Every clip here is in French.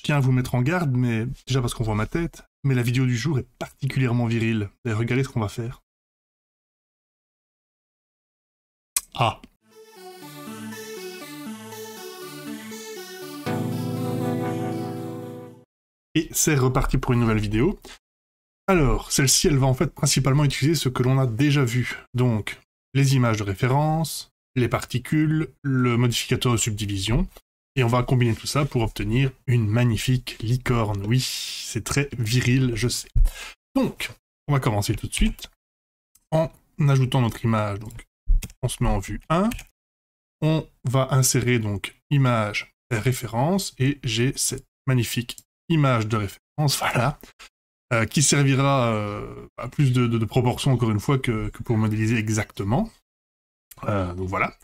Je tiens à vous mettre en garde, mais déjà parce qu'on voit ma tête, mais la vidéo du jour est particulièrement virile. Et regardez ce qu'on va faire. Ah. Et c'est reparti pour une nouvelle vidéo. Alors, celle-ci, elle va en fait principalement utiliser ce que l'on a déjà vu. Donc, les images de référence, les particules, le modificateur de subdivision. Et on va combiner tout ça pour obtenir une magnifique licorne. Oui, c'est très viril, je sais. Donc, on va commencer tout de suite en ajoutant notre image. Donc, on se met en vue 1. On va insérer donc image référence. Et j'ai cette magnifique image de référence, voilà, qui servira à plus de proportions, encore une fois, que pour modéliser exactement. Donc voilà.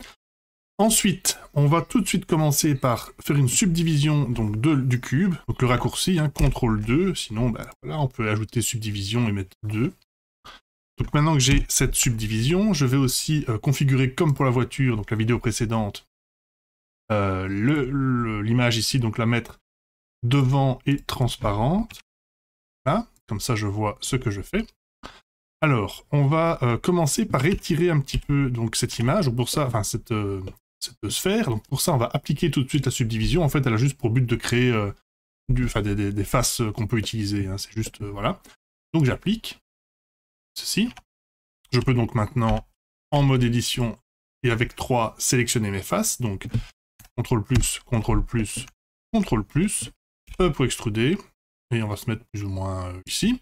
Ensuite, on va tout de suite commencer par faire une subdivision donc, du cube, donc le raccourci, hein, CTRL 2, sinon ben, voilà, on peut ajouter subdivision et mettre 2. Donc maintenant que j'ai cette subdivision, je vais aussi configurer comme pour la voiture, donc la vidéo précédente, l'image ici, donc la mettre devant et transparente. Voilà, comme ça je vois ce que je fais. Alors, on va commencer par étirer un petit peu donc, cette image, pour ça, enfin cette sphère. Donc pour ça, on va appliquer tout de suite la subdivision. En fait, elle a juste pour but de créer des faces qu'on peut utiliser. Hein. C'est juste, voilà. Donc j'applique ceci. Je peux donc maintenant, en mode édition et avec 3, sélectionner mes faces. Donc, CTRL+, CTRL+, CTRL+, E pour extruder. Et on va se mettre plus ou moins ici.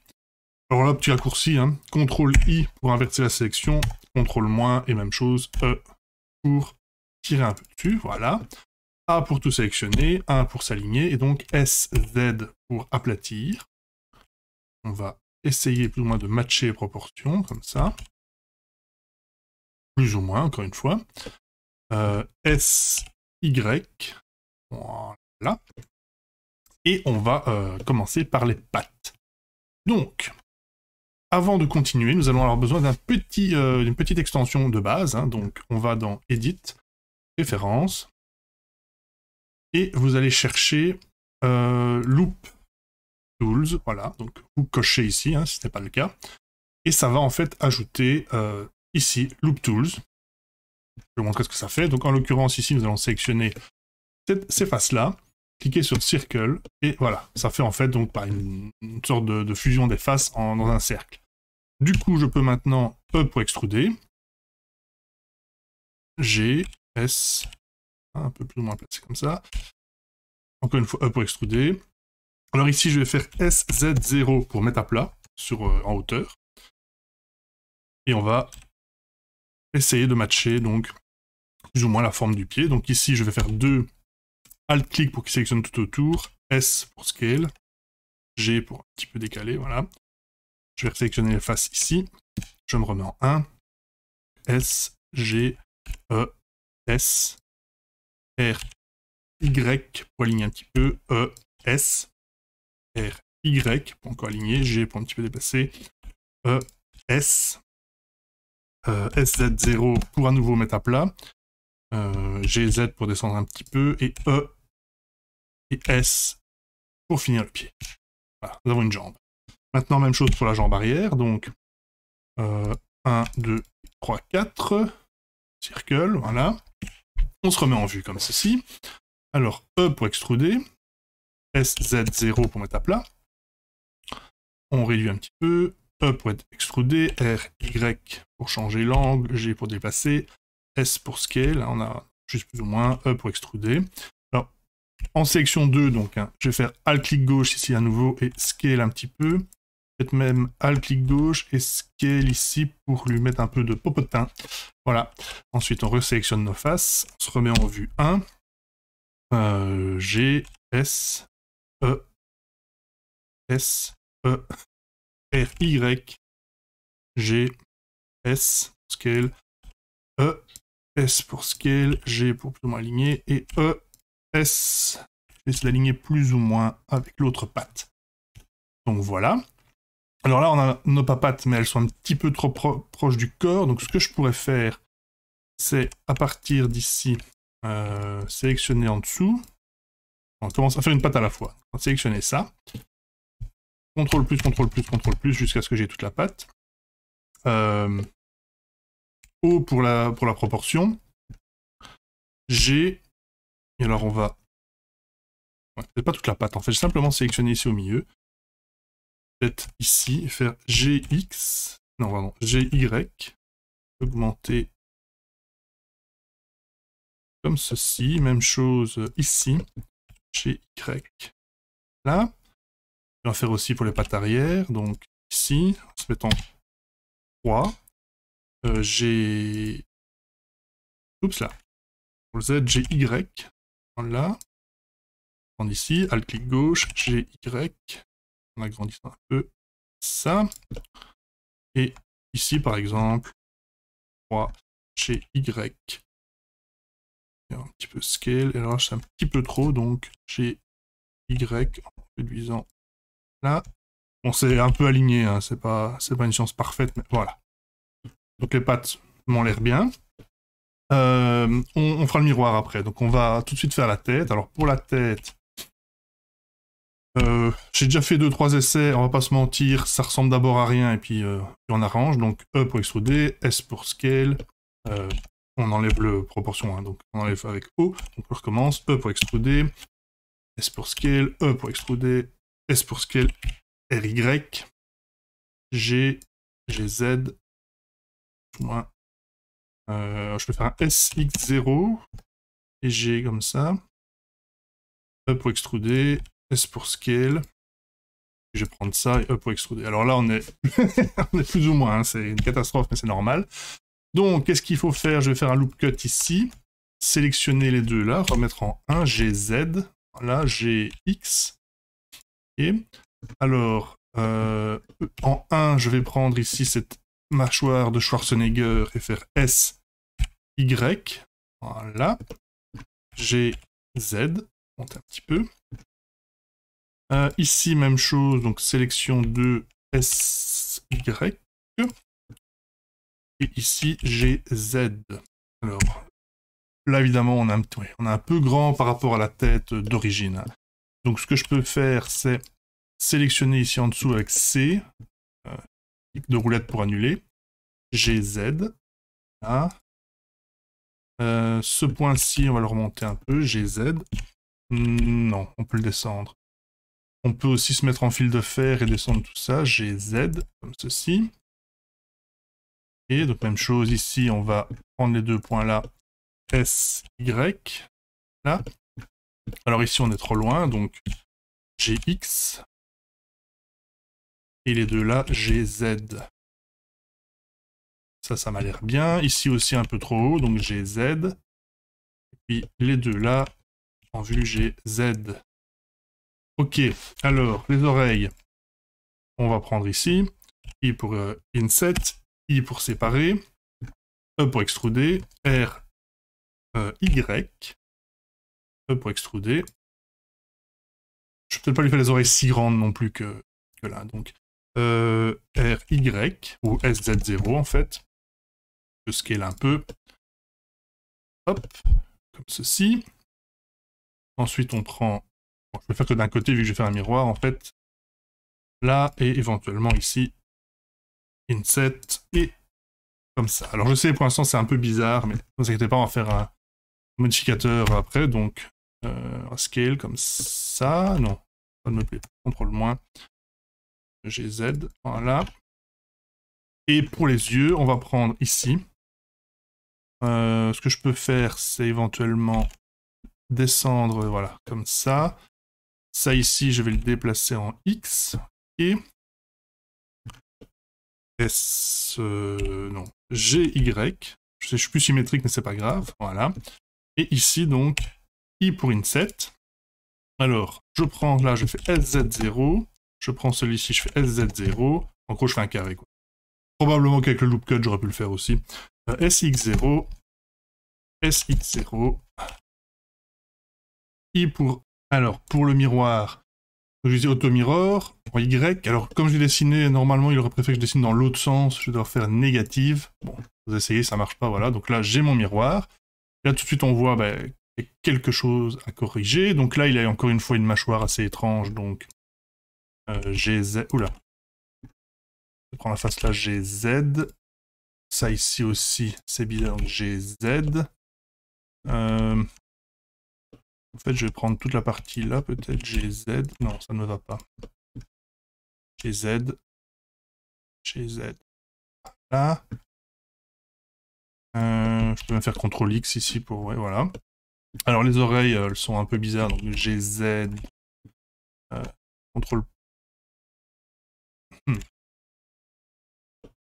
Alors là, petit raccourci, hein. CTRL-I pour inverser la sélection, CTRL- et même chose, E pour tirer un peu dessus, voilà. A pour tout sélectionner, A pour s'aligner, et donc SZ pour aplatir. On va essayer plus ou moins de matcher les proportions, comme ça. Plus ou moins, encore une fois. SY, voilà. Et on va commencer par les pattes. Donc, avant de continuer, nous allons avoir besoin d'un d'une petite extension de base. Hein, donc, on va dans Edit, Référence, et vous allez chercher Loop Tools. Voilà, donc vous cochez ici, hein, si ce n'est pas le cas. Et ça va en fait ajouter ici Loop Tools. Je vais vous montrer ce que ça fait. Donc, en l'occurrence, ici, nous allons sélectionner ces faces-là. Cliquez sur Circle, et voilà, ça fait en fait donc par une sorte de fusion des faces dans un cercle. Du coup, je peux maintenant E pour extruder, G, S, un peu plus ou moins placé comme ça, encore une fois E pour extruder. Alors ici, je vais faire SZ0 pour mettre à plat, en hauteur, et on va essayer de matcher donc plus ou moins la forme du pied. Donc ici, je vais faire 2, Alt-clic pour qu'il sélectionne tout autour, S pour scale, G pour un petit peu décaler, voilà. Je vais sélectionner les faces ici, je me remets en 1, S, G, E, S, R, Y pour aligner un petit peu, E, S, R, Y pour encore aligner, G pour un petit peu dépasser, E, S, SZ0 pour à nouveau mettre à plat, GZ pour descendre un petit peu, et E, et S pour finir le pied. Voilà, nous avons une jambe. Maintenant, même chose pour la jambe arrière, donc 1, 2, 3, 4, circle, voilà. On se remet en vue comme ceci. Alors, E pour extruder, SZ0 pour mettre à plat. On réduit un petit peu, E pour être extrudé, R, Y pour changer l'angle, G pour déplacer, S pour scale, on a juste plus ou moins E pour extruder. Alors, en sélection 2, donc, hein, je vais faire Alt-clic gauche ici à nouveau et scale un petit peu. Peut-être même Alt-clic gauche et scale ici pour lui mettre un peu de popotin. Voilà. Ensuite, on resélectionne nos faces. On se remet en vue 1. G, S, E, S, E, R, Y, G, S, scale, E, S pour scale, G pour plus ou moins aligner, et E, S, je vais essayer d'aligner plus ou moins avec l'autre patte. Donc voilà. Alors là, on a nos papates, mais elles sont un petit peu trop proches du corps. Donc ce que je pourrais faire, c'est à partir d'ici, sélectionner en dessous, On commence à faire une patte à la fois. On va sélectionner ça. CTRL plus, CTRL plus, CTRL plus, jusqu'à ce que j'ai toute la patte. O pour la proportion. G. Et alors on va... Ouais, c'est pas toute la patte, en fait. J'ai simplement sélectionné ici au milieu. Peut-être ici, faire GX. Non, pardon, GY. Augmenter comme ceci. Même chose ici. GY. Là. On va faire aussi pour les pattes arrière, donc ici, en se mettant 3, j'ai... Oups là, pour le Z, j'ai Y, là, on ici, alt-clic gauche, j'ai Y, en agrandissant un peu ça, et ici par exemple, 3, j'ai Y, et un petit peu scale, et alors c'est un petit peu trop, donc j'ai Y en réduisant. Là, on s'est un peu aligné, hein. c'est pas une science parfaite, mais voilà. Donc les pattes m'ont l'air bien. On fera le miroir après, donc on va tout de suite faire la tête. Alors pour la tête, j'ai déjà fait 2-3 essais, on va pas se mentir, ça ressemble d'abord à rien et puis on arrange. Donc E pour extruder, S pour scale, on enlève le proportion, hein, donc on enlève avec O, donc on recommence, E pour extruder, S pour scale, E pour extruder, S pour scale, RY, G, GZ, moins, je peux faire un SX0, et G comme ça, E pour extruder, S pour scale, je vais prendre ça, et E pour extruder. Alors là, on est, on est plus ou moins, hein, c'est une catastrophe, mais c'est normal. Donc, qu'est-ce qu'il faut faire? Je vais faire un loop cut ici, sélectionner les deux là, remettre en 1, GZ, là, GX. Et alors, en 1, je vais prendre ici cette mâchoire de Schwarzenegger et faire S, Y, voilà, G, Z, monte un petit peu. Ici, même chose, donc sélection de S, Y, et ici, G, Z. Alors, là, évidemment, on a un peu grand par rapport à la tête d'origine. Donc ce que je peux faire, c'est sélectionner ici en dessous avec C, clic de roulette pour annuler, GZ, là. Ce point-ci, on va le remonter un peu, GZ, non, on peut le descendre. On peut aussi se mettre en fil de fer et descendre tout ça, GZ, comme ceci. Et donc même chose ici, on va prendre les deux points là, SY, là. Alors ici on est trop loin, donc GX, et les deux là, GZ. Ça, ça m'a l'air bien. Ici aussi un peu trop haut, donc GZ. Et puis les deux là, en vue GZ. Ok, alors les oreilles, on va prendre ici. I pour inset, I pour séparer, E pour extruder, R, Y. E pour extruder. Je vais peut-être pas lui faire les oreilles si grandes non plus que là. Donc RY ou SZ0 en fait. Je scale un peu. Hop, comme ceci. Ensuite on prend. Bon, je vais faire que d'un côté vu que je vais faire un miroir en fait. Là et éventuellement ici. Inset et comme ça. Alors je sais pour l'instant c'est un peu bizarre, mais ne vous inquiétez pas, on va faire un modificateur après, donc. Scale comme ça, non, ça ne me plaît pas, contrôle moins, GZ, voilà. Et pour les yeux, on va prendre ici. Ce que je peux faire, c'est éventuellement descendre, voilà, comme ça. Ça ici, je vais le déplacer en X, et S, non, GY, je sais, je suis plus symétrique, mais c'est pas grave, voilà. Et ici donc, I pour inset. Alors, je prends là, je fais SZ0. Je prends celui-ci, je fais SZ0. En gros, je fais un carré, quoi. Probablement qu'avec le loop cut, j'aurais pu le faire aussi. SX0. SX0. I pour... Alors, pour le miroir, je disais auto-mirror. Pour Y. Alors, comme j'ai dessiné, normalement, il aurait préféré que je dessine dans l'autre sens. Je dois faire négative. Bon, vous essayez, ça marche pas, voilà. Donc là, j'ai mon miroir. Là, tout de suite, on voit... Ben, il y a quelque chose à corriger. Donc là, il a encore une fois une mâchoire assez étrange. Donc GZ. Oula. Je prends la face là, GZ. Ça ici aussi, c'est bizarre. GZ. En fait, je vais prendre toute la partie là, peut-être. GZ. Non, ça ne me va pas. GZ. GZ. Là. Je peux même faire CTRL X ici pour... Ouais, voilà. Alors les oreilles, elles sont un peu bizarres. Donc GZ. CTRL.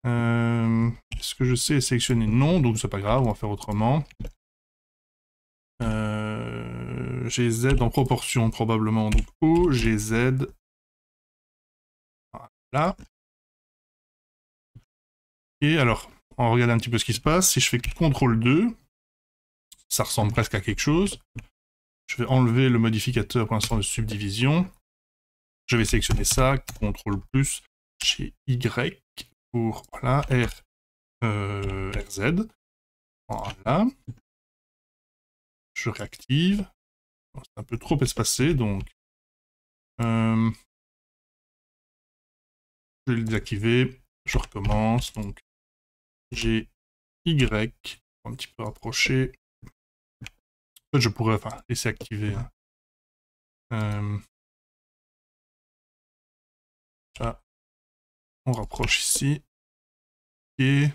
Est-ce que je sais sélectionner? Non, donc c'est pas grave, on va faire autrement. GZ en proportion probablement. Donc O, GZ. Voilà. Et alors... On regarde un petit peu ce qui se passe. Si je fais CTRL 2, ça ressemble presque à quelque chose. Je vais enlever le modificateur pour l'instant de subdivision. Je vais sélectionner ça, CTRL plus chez Y pour voilà, R, RZ. Voilà. Je réactive. C'est un peu trop espacé, donc je vais le désactiver. Je recommence. Donc j'ai Y, un petit peu rapproché. En fait, je pourrais laisser activer. Là, on rapproche ici. Et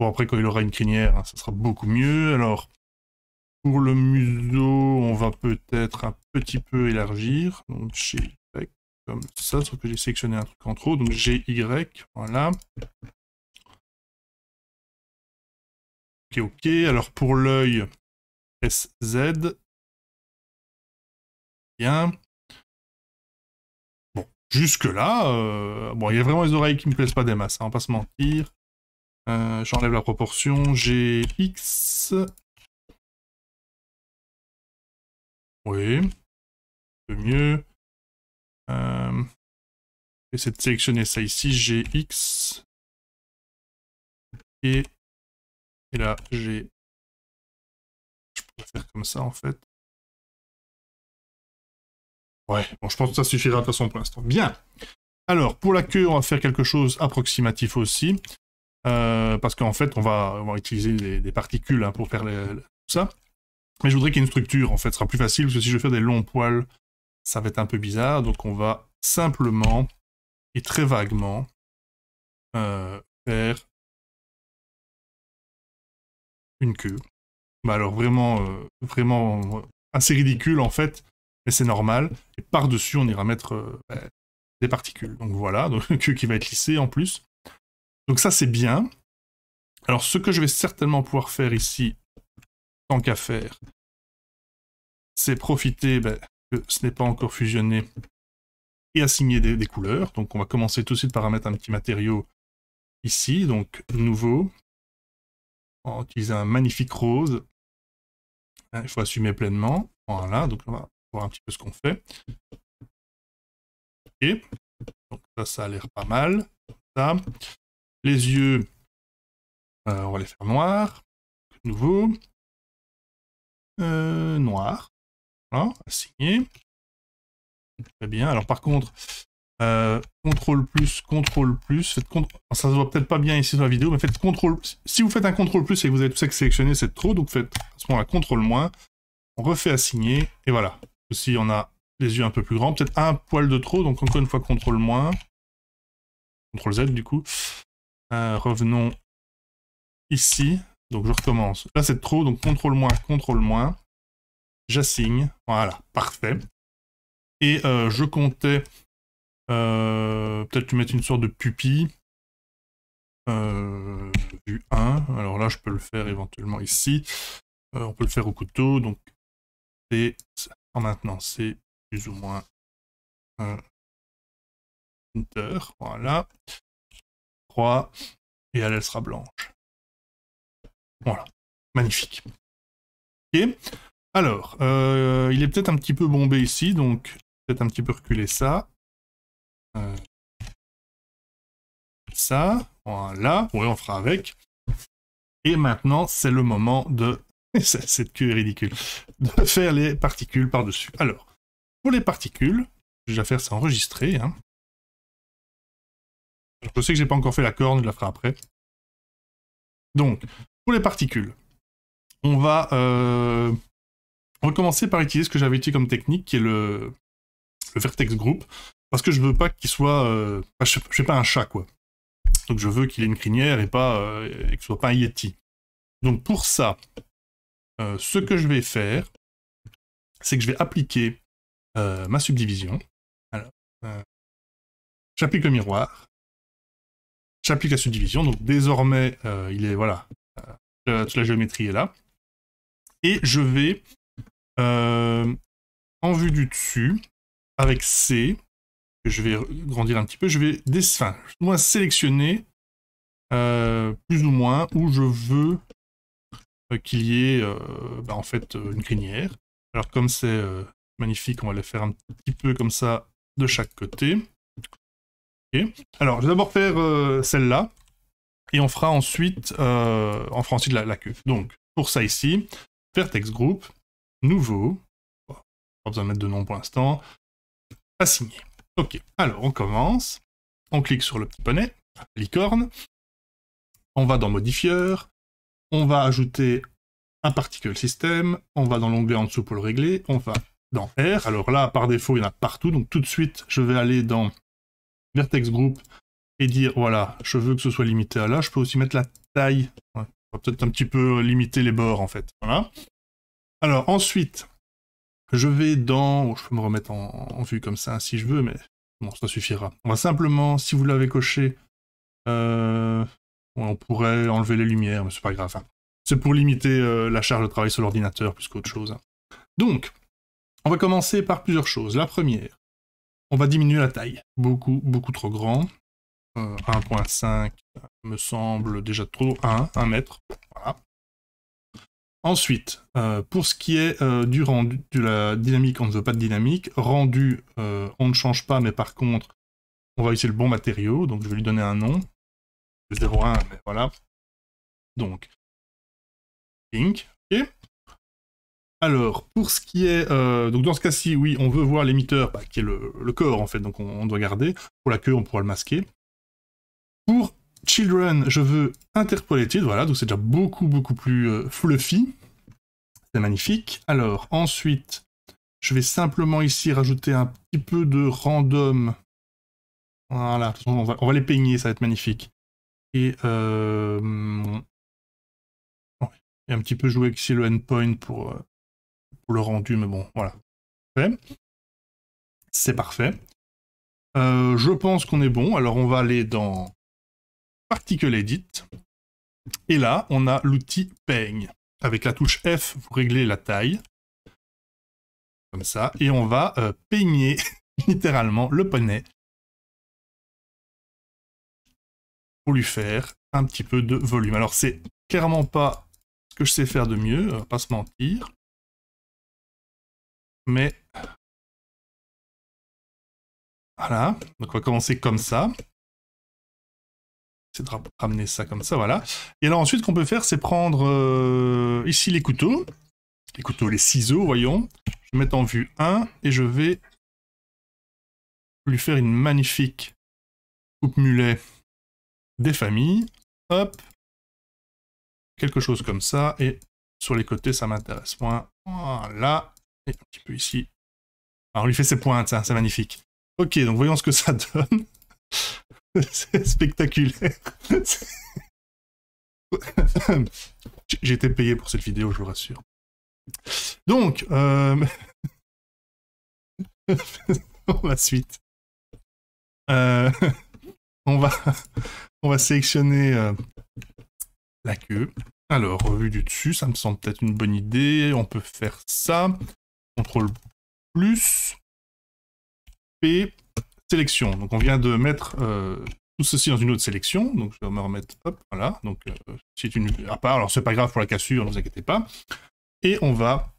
bon, après, quand il aura une crinière, hein, ça sera beaucoup mieux. Alors, pour le museau, on va peut-être un petit peu élargir. Donc, j'ai Y comme ça, sauf que j'ai sélectionné un truc en trop. Donc, j'ai Y, voilà. Ok, alors pour l'œil SZ, bien. Bon, jusque-là, bon, il y a vraiment les oreilles qui me plaisent pas des masses, hein, on va pas se mentir. J'enlève la proportion, j'ai X. Oui, un peu mieux. J'essaie de sélectionner ça ici, j'ai X. Et là, j'ai... Je peux faire comme ça, en fait. Ouais, bon, je pense que ça suffira de toute façon pour l'instant. Bien. Alors, pour la queue, on va faire quelque chose approximatif aussi. Parce qu'en fait, on va utiliser des particules hein, pour faire tout ça. Mais je voudrais qu'il y ait une structure, en fait. Ce sera plus facile, parce que si je veux faire des longs poils, ça va être un peu bizarre. Donc, on va simplement et très vaguement faire... une queue. Bah alors vraiment, vraiment assez ridicule en fait, mais c'est normal. Et par-dessus, on ira mettre des particules. Donc voilà, donc une queue qui va être lissée en plus. Donc ça, c'est bien. Alors ce que je vais certainement pouvoir faire ici, tant qu'à faire, c'est profiter que ce n'est pas encore fusionné et assigner des couleurs. Donc on va commencer tout de suite par mettre un petit matériau ici, donc nouveau. On va utiliser un magnifique rose. Il faut assumer pleinement. Voilà, donc on va voir un petit peu ce qu'on fait. Et donc ça a l'air pas mal. Ça. Les yeux, on va les faire noirs. Nouveau. Noir. Voilà, assigné. Très bien. Alors par contre, CTRL plus, faites CTRL... ça se voit peut-être pas bien ici dans la vidéo, mais faites CTRL, si vous faites un CTRL plus et que vous avez tout ça qui sélectionné, c'est trop, donc faites à ce moment-là CTRL moins, on refait assigner, et voilà. Aussi on a les yeux un peu plus grands, peut-être un poil de trop, donc encore une fois CTRL moins, CTRL Z du coup, revenons ici, donc je recommence, là c'est trop, donc CTRL moins, j'assigne, voilà, parfait. Et je comptais... peut-être tu mets une sorte de pupille vue 1. Alors là, je peux le faire éventuellement ici. On peut le faire au couteau. Donc, c'est maintenant, c'est plus ou moins une heure. Voilà. 3. Et elle sera blanche. Voilà. Magnifique. Ok. Alors, il est peut-être un petit peu bombé ici. Donc, peut-être un petit peu reculer ça. Ça, voilà, ouais, on fera avec. Et maintenant, c'est le moment de C'est que ridicule. De faire les particules par-dessus. Alors, pour les particules, je vais déjà faire ça enregistrer. Hein. Je sais que j'ai pas encore fait la corne, je la ferai après. Donc, pour les particules, on va recommencer par utiliser ce que j'avais utilisé comme technique, qui est le vertex group, parce que je veux pas qu'il soit... je fais pas un chat, quoi. Donc je veux qu'il ait une crinière et pas et que ce soit pas un yeti. Donc pour ça, ce que je vais faire, c'est que je vais appliquer ma subdivision. Alors, j'applique le miroir. J'applique la subdivision, donc désormais, il est, voilà, toute la géométrie est là. Et je vais, en vue du dessus, avec C, que je vais grandir un petit peu, je vais sélectionner, plus ou moins, où je veux qu'il y ait, en fait, une crinière. Alors comme c'est magnifique, on va les faire un petit peu comme ça, de chaque côté. Alors, je vais d'abord faire celle-là, et on fera ensuite, la queue. Donc, pour ça ici, vertex group, nouveau, bon, pas besoin de mettre de nom pour l'instant, assigné. Ok, alors on commence, on clique sur le petit poney, licorne, on va dans modifieur, on va ajouter un particle system, on va dans l'onglet en dessous pour le régler, on va dans R, alors là, par défaut, il y en a partout, donc tout de suite, je vais aller dans vertex group et dire voilà, je veux que ce soit limité à là. Je peux aussi mettre la taille, ouais, on va peut-être un petit peu limiter les bords en fait. Voilà. Alors ensuite, je vais dans, je peux me remettre en vue comme ça si je veux, mais bon, ça suffira. On va simplement, si vous l'avez coché, on pourrait enlever les lumières, mais c'est pas grave. Hein. C'est pour limiter la charge de travail sur l'ordinateur plus qu'autre chose. Hein. Donc, on va commencer par plusieurs choses. La première, on va diminuer la taille, beaucoup trop grand, 1.5 me semble déjà trop, 1 mètre, voilà. Ensuite, pour ce qui est du rendu, de la dynamique, on ne veut pas de dynamique, rendu, on ne change pas, mais par contre, on va utiliser le bon matériau, donc je vais lui donner un nom, 0.1, mais voilà, donc, pink, ok. Alors, pour ce qui est... donc dans ce cas-ci, oui, on veut voir l'émetteur, qui est le corps, en fait, donc on doit garder. Pour la queue, on pourra le masquer. Pour Children, je veux Interpolated, voilà, donc c'est déjà beaucoup plus fluffy. C'est magnifique. Alors, ensuite, je vais simplement ici rajouter un petit peu de random. Voilà, on va les peigner, ça va être magnifique. Et... un petit peu jouer ici le endpoint pour le rendu, mais bon, voilà. C'est parfait. Je pense qu'on est bon. Alors, on va aller dans Particle Edit. Et là, on a l'outil Peigne. Avec la touche F, vous réglez la taille. Comme ça. Et on va peigner littéralement le poney. Pour lui faire un petit peu de volume. Alors, c'est clairement pas ce que je sais faire de mieux, on va pas se mentir. Mais voilà, donc on va commencer comme ça. C'est de ramener ça comme ça, voilà. Et alors ensuite, ce qu'on peut faire, c'est prendre ici les ciseaux, voyons. Je vais mettre en vue 1 et je vais lui faire une magnifique coupe mulet des familles. Hop, quelque chose comme ça. Et sur les côtés, ça m'intéresse moins. Voilà. Et un petit peu ici. Alors, on lui fait ses pointes, hein, c'est magnifique. Ok, donc voyons ce que ça donne. C'est spectaculaire. J'ai été payé pour cette vidéo, je vous rassure. Donc, la suite. On va sélectionner la queue. Alors, vue du dessus, ça me semble peut-être une bonne idée. On peut faire ça. Contrôle plus, P, sélection. Donc on vient de mettre tout ceci dans une autre sélection. Donc je vais me remettre, hop, voilà. Donc c'est une à part. Alors c'est pas grave pour la cassure, ne vous inquiétez pas. Et on va...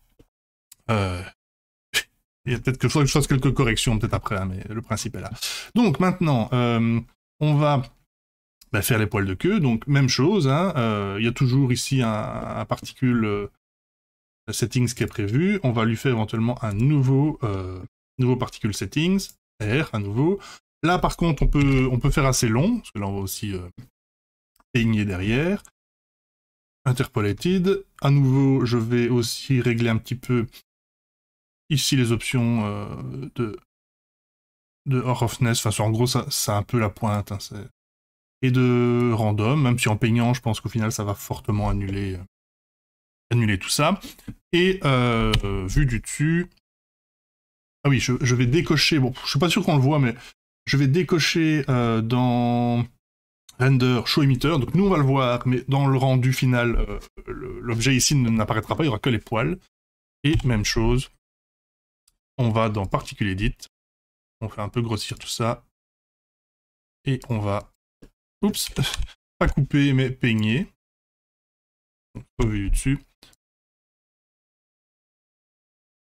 il y a peut-être que je fasse quelques corrections peut-être après, hein, mais le principe est là. Donc maintenant, on va faire les poils de queue. Donc même chose, hein, il y a toujours ici un particule settings qui est prévu. On va lui faire éventuellement un nouveau, particle settings, R, à nouveau. Là, par contre, on peut faire assez long, parce que là, on va aussi peigner derrière. Interpolated. À nouveau, je vais aussi régler un petit peu ici les options de roughness. Enfin, en gros, ça un peu la pointe. Hein, et de random, même si en peignant, je pense qu'au final, ça va fortement annuler tout ça. Et vu du dessus... Ah oui, je vais décocher... Bon, je suis pas sûr qu'on le voit, mais je vais décocher dans... Render show emitter, donc nous on va le voir, mais dans le rendu final, l'objet ici n'apparaîtra pas, il n'y aura que les poils. Et même chose, on va dans Particle Edit, on fait un peu grossir tout ça, et on va, oups, pas couper mais peigner. Donc, revue dessus.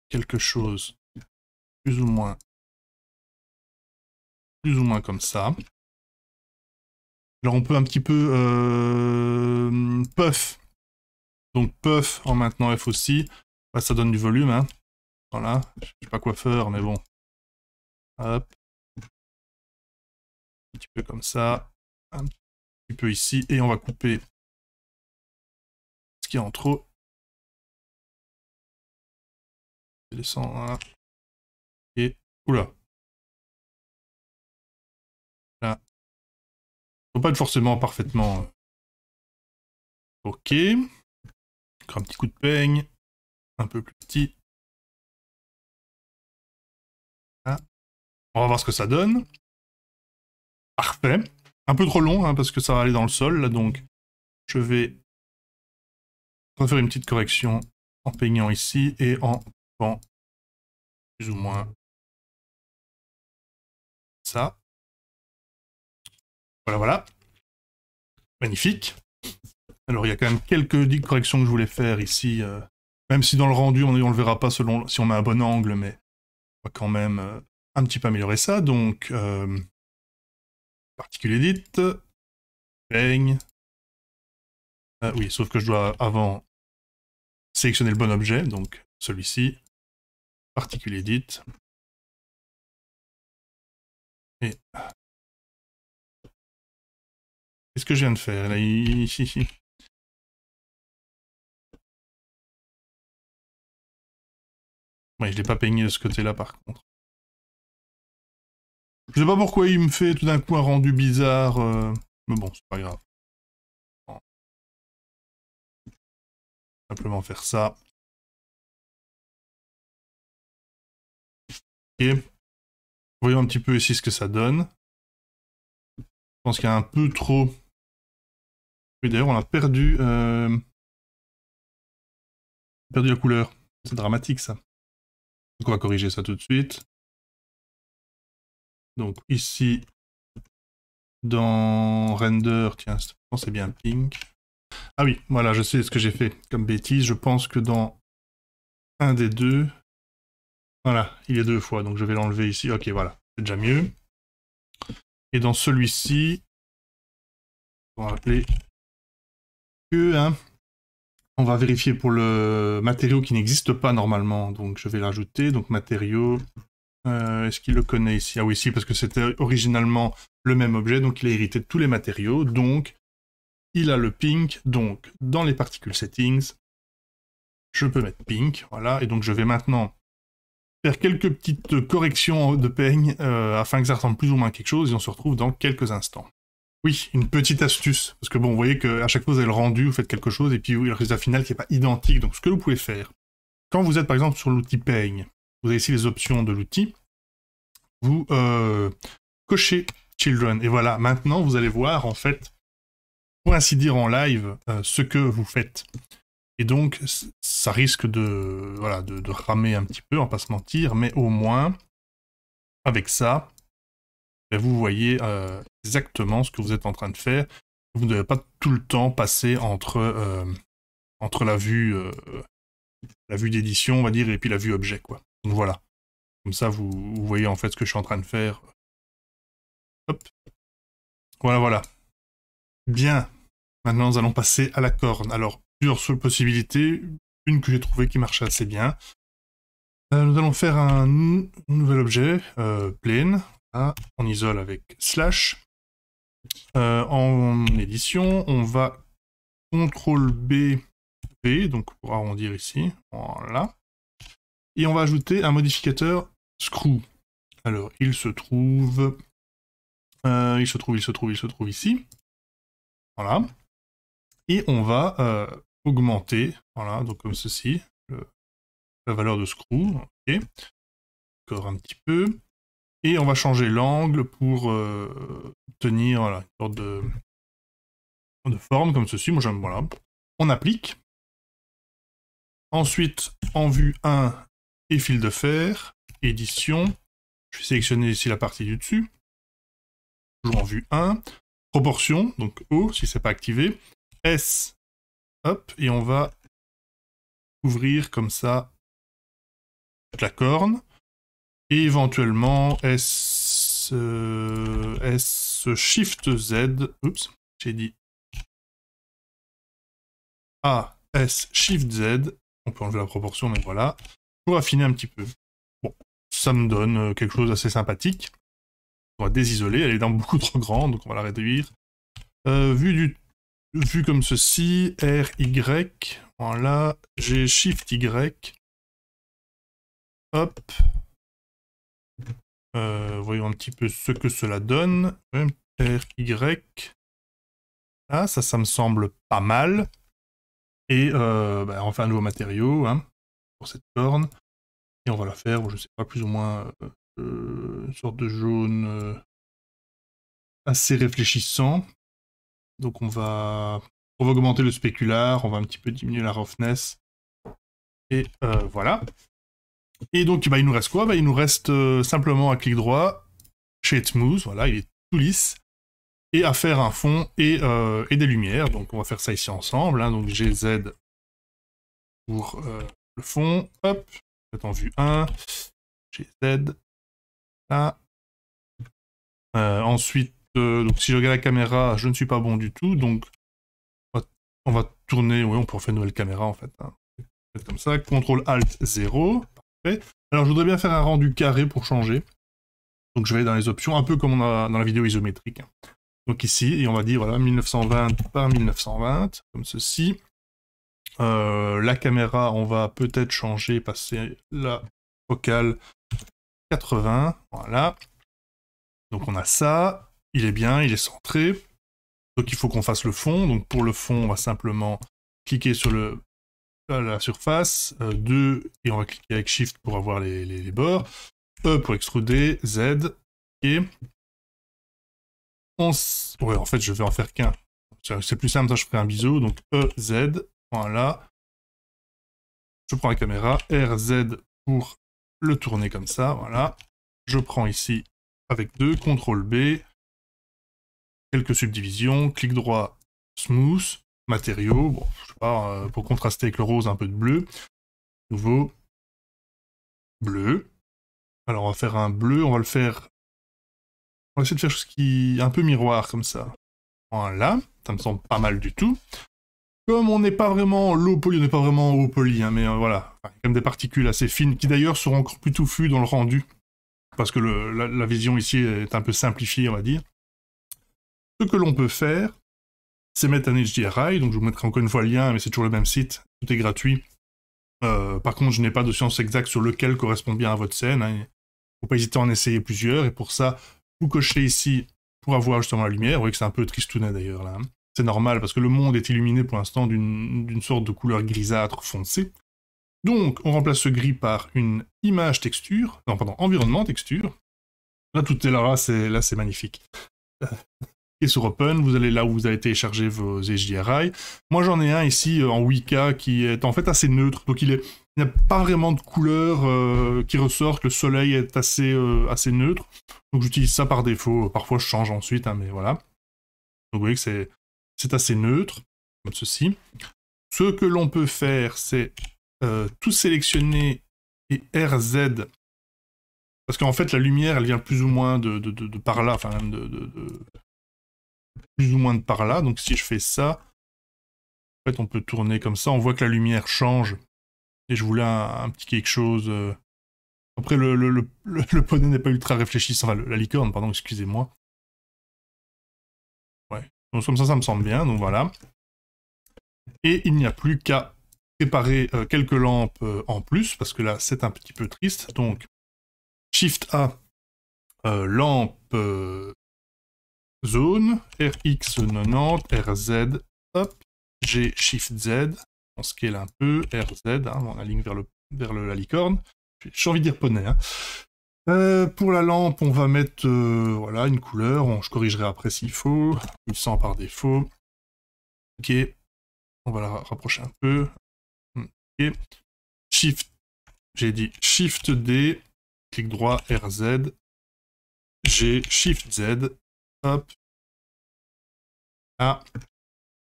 Quelque chose plus ou moins comme ça. Alors on peut un petit peu puff, donc puff en maintenant F aussi, bah, ça donne du volume, hein. Voilà, je sais pas quoi faire mais bon, hop, un petit peu comme ça, un petit peu ici, et on va couper ce qui est en trop, je descends, voilà. Et, oula, là. Faut pas être forcément parfaitement. Ok. Encore un petit coup de peigne. Un peu plus petit. Voilà. On va voir ce que ça donne. Parfait. Un peu trop long, hein, parce que ça va aller dans le sol, là, donc je vais refaire une petite correction en peignant ici et en coupant plus ou moins ça. Voilà, voilà. Magnifique. Alors, il y a quand même quelques corrections que je voulais faire ici. Même si dans le rendu, on le verra pas selon si on a un bon angle, mais on va quand même un petit peu améliorer ça. Donc, Particle Edit, peigne. Oui, sauf que je dois avant sélectionner le bon objet, donc celui-ci. Particle Edit. Et... Qu'est-ce que je viens de faire là? Ouais, je l'ai pas peigné de ce côté-là par contre. Je sais pas pourquoi il me fait tout d'un coup un rendu bizarre, mais bon, c'est pas grave. Bon. Simplement faire ça. Et voyons un petit peu ici ce que ça donne. Je pense qu'il y a un peu trop. D'ailleurs, on a perdu la couleur. C'est dramatique, ça. Donc, on va corriger ça tout de suite. Donc, ici, dans Render, tiens, c'est bien pink. Ah oui, voilà, je sais ce que j'ai fait comme bêtise. Je pense que dans un des deux, voilà, il est deux fois. Donc, je vais l'enlever ici. Ok, voilà, c'est déjà mieux. Et dans celui-ci, on va rappeler... Hein. On va vérifier pour le matériau qui n'existe pas normalement, donc je vais l'ajouter. Donc matériau, est-ce qu'il le connaît ici? Ah oui, si, parce que c'était originalement le même objet, donc il a hérité de tous les matériaux, donc il a le pink. Donc dans les particules settings, je peux mettre pink, voilà, et donc je vais maintenant faire quelques petites corrections de peigne afin que ça ressemble plus ou moins à quelque chose, et on se retrouve dans quelques instants. Oui, une petite astuce, parce que bon, vous voyez qu'à chaque fois, vous avez le rendu, vous faites quelque chose, et puis oui, le résultat final qui n'est pas identique. Donc, ce que vous pouvez faire, quand vous êtes par exemple sur l'outil peigne, vous avez ici les options de l'outil, vous cochez Children, et voilà, maintenant, vous allez voir, en fait, pour ainsi dire en live, ce que vous faites. Et donc, ça risque de, voilà, de ramer un petit peu, on va pas se mentir, mais au moins, avec ça, vous voyez exactement ce que vous êtes en train de faire. Vous ne devez pas tout le temps passer entre la vue d'édition, on va dire, et puis la vue objet, quoi. Donc voilà. Comme ça, vous voyez en fait ce que je suis en train de faire. Hop. Voilà, voilà. Bien. Maintenant, nous allons passer à la corne. Alors, plusieurs possibilités. une que j'ai trouvée qui marchait assez bien. Nous allons faire un nouvel objet, plane. Là, on isole avec slash. En édition, on va CTRL B, V, donc pour arrondir ici, voilà. Et on va ajouter un modificateur screw. Alors, il se trouve ici. Voilà. Et on va augmenter, voilà, donc comme ceci, la valeur de screw. Okay. Encore un petit peu. Et on va changer l'angle pour obtenir voilà, une sorte de forme comme ceci. Moi j'aime, voilà. On applique. Ensuite, en vue 1 et fil de fer, édition. Je vais sélectionner ici la partie du dessus. Toujours en vue 1. Proportion, donc O, si c'est pas activé. S, hop, et on va ouvrir comme ça toute la corne. Et éventuellement S, Shift Z, oups, j'ai dit A, S, Shift Z, on peut enlever la proportion, mais voilà, pour affiner un petit peu. Bon, ça me donne quelque chose d'assez sympathique. On va désisoler, elle est dans beaucoup trop grande, donc on va la réduire. Vue comme ceci, R, Y, voilà, j'ai Shift Y, hop. Voyons un petit peu ce que cela donne. R, Y. Ah, ça me semble pas mal. Et bah, on fait un nouveau matériau hein, pour cette corne. Et on va la faire, je sais pas, plus ou moins une sorte de jaune assez réfléchissant. Donc on va augmenter le spécular, on va un petit peu diminuer la roughness. Et voilà. Et donc bah, il nous reste quoi? Bah, il nous reste simplement un clic droit, Shade Smooth, voilà, il est tout lisse, et à faire un fond et des lumières. Donc on va faire ça ici ensemble, hein, donc GZ pour le fond, hop, en vue 1, GZ, là. Ensuite, donc si je regarde la caméra, je ne suis pas bon du tout, donc on va tourner, oui on peut refaire une nouvelle caméra en fait, hein. Comme ça, CTRL ALT 0. Alors je voudrais bien faire un rendu carré pour changer. Donc je vais aller dans les options, un peu comme on a dans la vidéo isométrique. Donc ici, et on va dire voilà 1920 par 1920, comme ceci. La caméra, on va peut-être changer, passer la focale 80. Voilà. Donc on a ça, il est bien, il est centré. Donc il faut qu'on fasse le fond. Donc pour le fond, on va simplement cliquer sur le... la surface, 2, et on va cliquer avec Shift pour avoir les bords, E pour extruder, Z, et on s... Ouais, en fait, je vais en faire qu'un. C'est plus simple, ça, je ferai un biseau, donc E, Z, voilà. Je prends la caméra, R, Z pour le tourner comme ça, voilà. Je prends ici avec 2, CTRL B, quelques subdivisions, clic droit, Smooth, matériaux, bon, je sais pas, pour contraster avec le rose, un peu de bleu. Nouveau, bleu. Alors on va faire un bleu, on va le faire... On va essayer de faire ce qui... un peu miroir, comme ça. Voilà, ça me semble pas mal du tout. Comme on n'est pas vraiment low poly, on n'est pas vraiment haut poly, hein, mais voilà, enfin, comme des particules assez fines, qui d'ailleurs seront encore plus touffues dans le rendu, parce que la vision ici est un peu simplifiée, on va dire. Ce que l'on peut faire, c'est mettre un HDRI, donc je vous mettrai encore une fois le lien, mais c'est toujours le même site, tout est gratuit. Par contre, je n'ai pas de science exacte sur lequel correspond bien à votre scène, hein. Il ne faut pas hésiter à en essayer plusieurs, et pour ça, vous cochez ici pour avoir justement la lumière. Vous voyez que c'est un peu tristounet d'ailleurs, là. C'est normal, parce que le monde est illuminé pour l'instant d'une sorte de couleur grisâtre foncée. Donc, on remplace ce gris par une image texture, non, pardon, environnement texture. Là, tout est là, c'est magnifique. Et sur Open, vous allez là où vous allez télécharger vos HDRI. Moi, j'en ai un ici en 8K qui est en fait assez neutre. Donc, il n'y a pas vraiment de couleur qui ressort. Le soleil est assez neutre. Donc, j'utilise ça par défaut. Parfois, je change ensuite, hein, mais voilà. Donc, vous voyez que c'est assez neutre, comme ceci. Ce que l'on peut faire, c'est tout sélectionner et RZ. Parce qu'en fait, la lumière, elle vient plus ou moins de par là, enfin même plus ou moins de par là, donc si je fais ça, en fait on peut tourner comme ça, on voit que la lumière change et je voulais un petit quelque chose. Après, le poney n'est pas ultra réfléchissant, enfin, la licorne, pardon, excusez-moi. Ouais, donc comme ça me semble bien, donc voilà. Et il n'y a plus qu'à préparer quelques lampes en plus, parce que là, c'est un petit peu triste. Donc, Shift A, lampe zone, RX90, RZ, hop, G, Shift Z, on scale un peu, RZ, hein, on aligne vers la licorne. J'ai envie de dire poney. Hein. Pour la lampe, on va mettre voilà, une couleur. Je corrigerai après s'il faut. 800 par défaut. Ok. On va la rapprocher un peu. Ok. Shift. J'ai dit Shift D. Clic droit, RZ. G. Shift Z. Hop. A.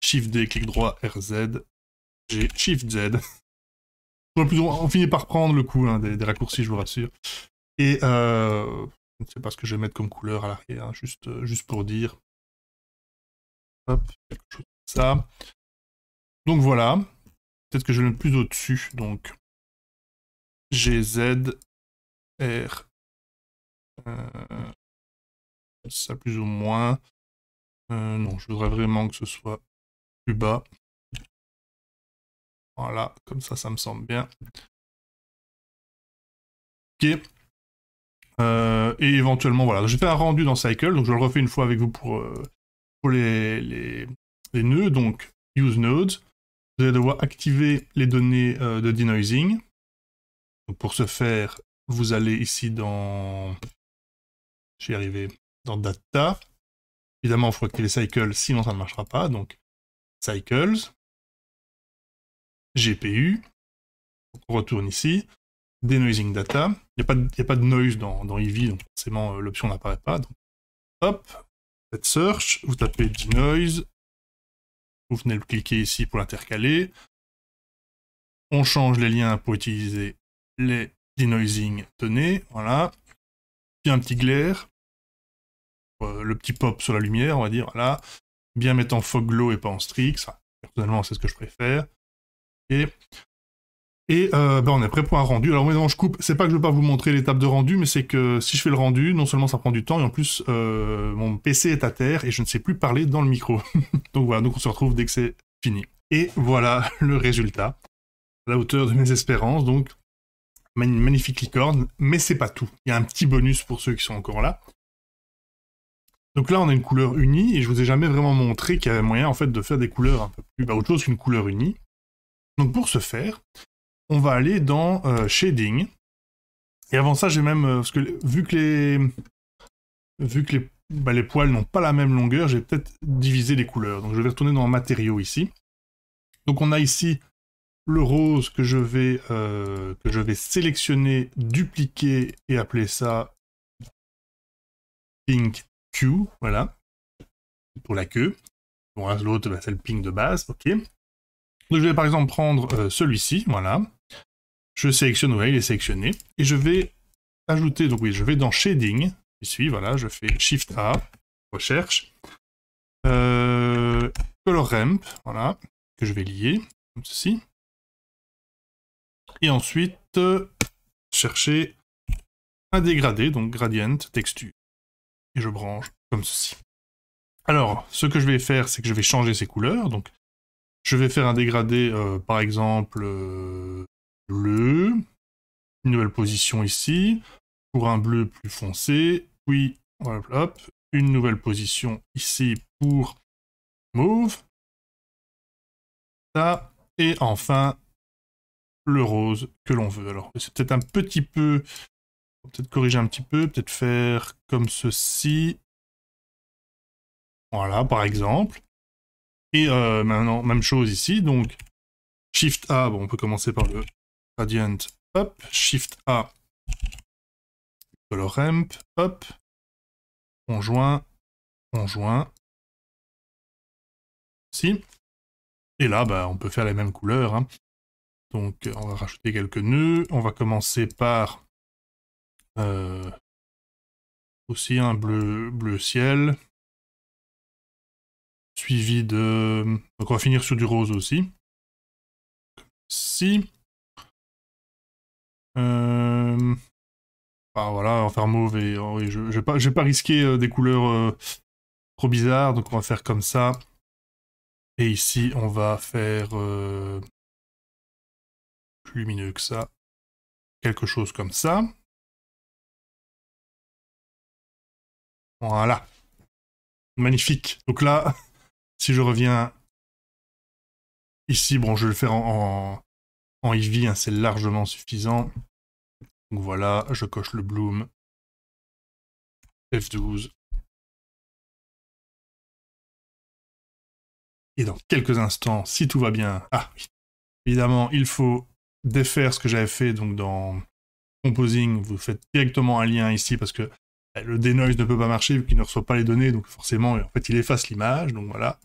Shift D. Clic droit, RZ. G. Shift Z. On finit par prendre le coup hein, des raccourcis, je vous rassure. Et je ne sais pas ce que je vais mettre comme couleur à l'arrière, hein, juste pour dire. Hop, quelque chose comme ça. Donc voilà. Peut-être que je vais le mettre plus au-dessus. Donc GZ, R. Ça plus ou moins. Non, je voudrais vraiment que ce soit plus bas. Voilà, comme ça, ça me semble bien. Ok. Et éventuellement, voilà. J'ai fait un rendu dans Cycle, donc je le refais une fois avec vous pour les nœuds. Donc, Use Nodes. Vous allez devoir activer les données de denoising. Donc, pour ce faire, vous allez ici dans... J'y arrivais. Dans Data. Évidemment, il faut activer Cycle, sinon ça ne marchera pas. Donc, Cycles. GPU, on retourne ici, Denoising Data, il n'y a pas de noise dans Eevee, donc forcément l'option n'apparaît pas. Donc, hop, faites Search, vous tapez Denoise, vous venez le cliquer ici pour l'intercaler, on change les liens pour utiliser les Denoising données, voilà, puis un petit glare, le petit pop sur la lumière, on va dire, voilà, bien mettre en Fog Glow et pas en Strix, enfin, personnellement c'est ce que je préfère. Et on est prêt pour un rendu. Alors maintenant je coupe, c'est pas que je veux pas vous montrer l'étape de rendu, mais c'est que si je fais le rendu, non seulement ça prend du temps, et en plus mon PC est à terre et je ne sais plus parler dans le micro. Donc voilà, donc on se retrouve dès que c'est fini. Et voilà le résultat, à la hauteur de mes espérances, donc une magnifique licorne, mais c'est pas tout. Il y a un petit bonus pour ceux qui sont encore là. Donc là on a une couleur unie, et je vous ai jamais vraiment montré qu'il y avait moyen en fait de faire des couleurs un peu plus, autre chose qu'une couleur unie. Donc pour ce faire, on va aller dans Shading. Et avant ça, j'ai même... parce que vu que les poils n'ont pas la même longueur, j'ai peut-être divisé les couleurs. Donc je vais retourner dans Matériaux ici. Donc on a ici le rose que je vais sélectionner, dupliquer et appeler ça Pink Q. Voilà. Pour la queue. Bon, l'autre, c'est le pink de base. Ok. Donc je vais par exemple prendre celui-ci, voilà. Je sélectionne, ouais, il est sélectionné. Et je vais ajouter, donc oui, je vais dans Shading, ici, voilà, je fais Shift A, recherche. Color Ramp, voilà, que je vais lier, comme ceci. Et ensuite, chercher un dégradé, donc Gradient, Texture. Et je branche comme ceci. Alors, ce que je vais faire, c'est que je vais changer ces couleurs, donc... Je vais faire un dégradé, par exemple, bleu, une nouvelle position ici, pour un bleu plus foncé, puis hop, hop, une nouvelle position ici pour mauve, ça, et enfin le rose que l'on veut. Alors c'est peut-être un petit peu, peut-être corriger un petit peu, peut-être faire comme ceci, voilà par exemple. Et maintenant, même chose ici, donc Shift A, bon, on peut commencer par le Gradient, hop, Shift A, Color Ramp, hop, on joint, ici. Et là, bah, on peut faire les mêmes couleurs, hein. Donc on va rajouter quelques nœuds, on va commencer par aussi un bleu ciel. Suivi de... Donc on va finir sur du rose aussi. Comme ceci. Ah, voilà, on va faire mauve et je vais pas risquer des couleurs trop bizarres, donc on va faire comme ça. Et ici, on va faire plus lumineux que ça. Quelque chose comme ça. Voilà. Magnifique. Donc là, si je reviens ici, bon, je vais le faire en Eevee, hein, c'est largement suffisant. Donc voilà, je coche le bloom. F12. Et dans quelques instants, si tout va bien... Ah oui, évidemment, il faut défaire ce que j'avais fait. Donc dans Composing, vous faites directement un lien ici parce que le denoise ne peut pas marcher vu qu'il ne reçoit pas les données. Donc forcément, en fait, il efface l'image. Donc voilà,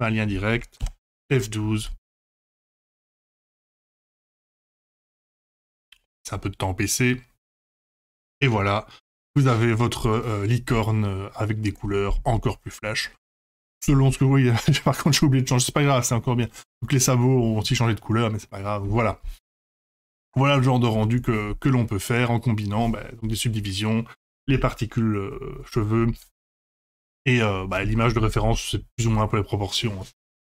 un lien direct. F12. C'est un peu de temps PC. Et voilà, vous avez votre licorne avec des couleurs encore plus flash. Selon ce que vous voyez, par contre j'ai oublié de changer, c'est pas grave, c'est encore bien. Donc les sabots ont aussi changé de couleur, mais c'est pas grave, voilà. Voilà le genre de rendu que l'on peut faire en combinant donc des subdivisions, les particules cheveux, et l'image de référence, c'est plus ou moins pour les proportions.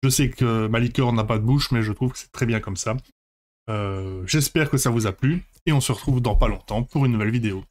Je sais que ma licorne n'a pas de bouche, mais je trouve que c'est très bien comme ça. J'espère que ça vous a plu, et on se retrouve dans pas longtemps pour une nouvelle vidéo.